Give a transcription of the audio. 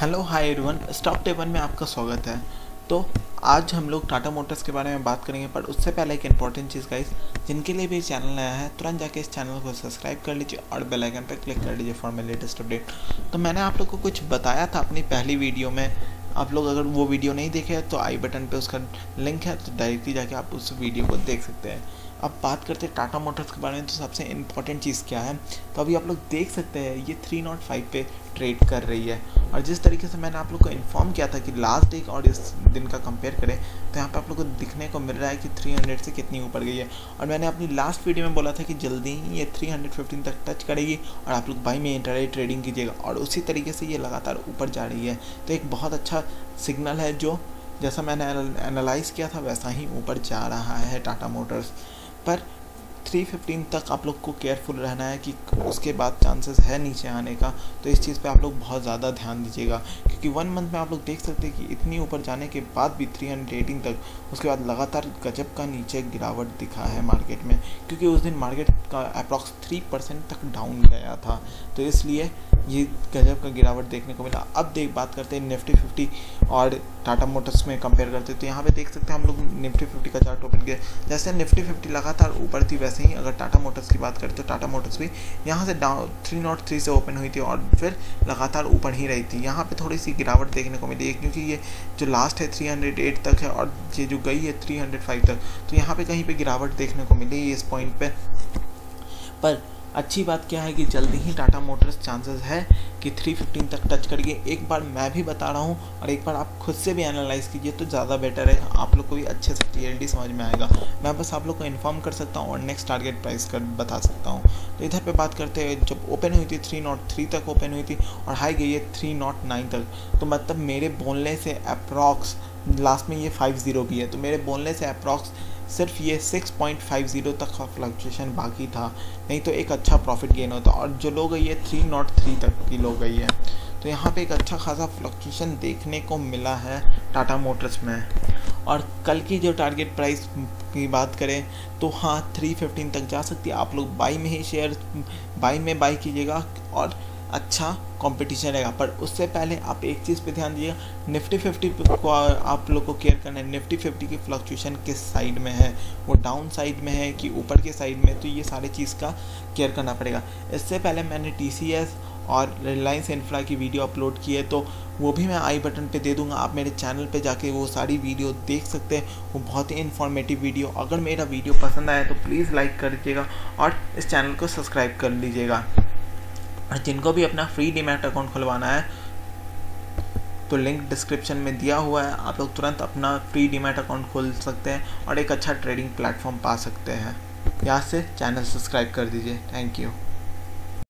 Hello hi everyone, stock table में आपका स्वागत है। तो आज हम लोग टाटा मोटर्स के बारे में बात करेंगे, पर उससे पहले एक इंपॉर्टेंट चीज़ गाइस, जिनके लिए भी चैनल नया है तुरंत जाके इस चैनल को सब्सक्राइब कर लीजिए और बेल आइकन पर क्लिक कर लीजिए फॉर माय लेटेस्ट अपडेट। तो मैंने आप लोग को कुछ बताया था अपनी पहली वीडियो में, आप लोग अगर वो वीडियो नहीं देखे तो आई बटन पर उसका लिंक है, तो डायरेक्टली जाके आप उस वीडियो को देख सकते हैं। अब बात करते हैं टाटा मोटर्स के बारे में, तो सबसे इम्पॉर्टेंट चीज़ क्या है। तो अभी आप लोग देख सकते हैं ये 305 पे ट्रेड कर रही है, और जिस तरीके से मैंने आप लोग को इन्फॉर्म किया था कि लास्ट डे और इस दिन का कंपेयर करें, तो यहाँ पे आप लोग को दिखने को मिल रहा है कि 300 से कितनी ऊपर गई है। और मैंने अपनी लास्ट वीडियो में बोला था कि जल्दी ही ये 315 तक टच करेगी और आप लोग बाई में इंट्राडे ट्रेडिंग कीजिएगा, और उसी तरीके से ये लगातार ऊपर जा रही है। तो एक बहुत अच्छा सिग्नल है, जो जैसा मैंने एनालाइज़ किया था वैसा ही ऊपर जा रहा है टाटा मोटर्स। पर 315 तक आप लोग को केयरफुल रहना है कि उसके बाद चांसेस है नीचे आने का, तो इस चीज़ पे आप लोग बहुत ज़्यादा ध्यान दीजिएगा, क्योंकि 1 मंथ में आप लोग देख सकते हैं कि इतनी ऊपर जाने के बाद भी 318 तक, उसके बाद लगातार गजब का नीचे गिरावट दिखा है मार्केट में, क्योंकि उस दिन मार्केट का अप्रॉक्स 3% तक डाउन गया था, तो इसलिए ये गजब का गिरावट देखने को मिला। अब बात करते हैं निफ्टी 50 और टाटा मोटर्स में कंपेयर करते हैं, तो यहाँ पे देख सकते हैं हम लोग निफ्टी 50 का चार्ट ओपन किया। जैसे निफ्टी 50 लगातार ऊपर थी, वैसे ही अगर टाटा मोटर्स की बात करें तो टाटा मोटर्स भी यहाँ से डाउन 303 से ओपन हुई थी और फिर लगातार ऊपर ही रही थी। यहाँ पर थोड़ी सी गिरावट देखने को मिली, क्योंकि ये जो लास्ट है 308 तक है और ये जो गई है 305 तक, तो यहाँ पर कहीं पर गिरावट देखने को मिली इस पॉइंट पर अच्छी बात क्या है कि जल्दी ही टाटा मोटर्स चांसेस है कि 315 तक टच करके, एक बार मैं भी बता रहा हूँ और एक बार आप खुद से भी एनालाइज कीजिए तो ज़्यादा बेटर है, आप लोग को भी अच्छे से क्लियरली समझ में आएगा। मैं बस आप लोग को इन्फॉर्म कर सकता हूँ और नेक्स्ट टारगेट प्राइस कर बता सकता हूँ। तो इधर पे बात करते हैं, जब ओपन हुई थी 303 तक ओपन हुई थी और हाई गई है 309 तक, तो मतलब मेरे बोलने से अप्रॉक्स लास्ट में ये 50 भी है, तो मेरे बोलने से अप्रॉक्स सिर्फ ये 6.50 तक का फ्लक्चुएशन बाकी था, नहीं तो एक अच्छा प्रॉफिट गेन होता। और जो लो गई है 303 तक की लो गई है, तो यहाँ पे एक अच्छा खासा फ्लक्चुएशन देखने को मिला है टाटा मोटर्स में। और कल की जो टारगेट प्राइस की बात करें तो हाँ 315 तक जा सकती है, आप लोग बाई में ही शेयर बाई कीजिएगा और अच्छा कंपटीशन रहेगा। पर उससे पहले आप एक चीज़ पे ध्यान दीजिएगा, निफ्टी 50 को आप लोग को केयर करना है, निफ्टी 50 की फ्लक्चुएशन किस साइड में है, वो डाउन साइड में है कि ऊपर के साइड में, तो ये सारी चीज़ का केयर करना पड़ेगा। इससे पहले मैंने TCS और रिलायंस इन्फ्रा की वीडियो अपलोड की है, तो वो भी मैं आई बटन पे दे दूंगा, आप मेरे चैनल पे जाके वो सारी वीडियो देख सकते हैं, वो बहुत ही इन्फॉर्मेटिव वीडियो। अगर मेरा वीडियो पसंद आया तो प्लीज़ लाइक कर दीजिएगा और इस चैनल को सब्सक्राइब कर लीजिएगा। और जिनको भी अपना फ्री डीमैट अकाउंट खुलवाना है तो लिंक डिस्क्रिप्शन में दिया हुआ है, आप लोग तुरंत अपना फ्री डीमैट अकाउंट खोल सकते हैं और एक अच्छा ट्रेडिंग प्लेटफॉर्म पा सकते हैं। यहाँ से चैनल सब्सक्राइब कर दीजिए। Thank you.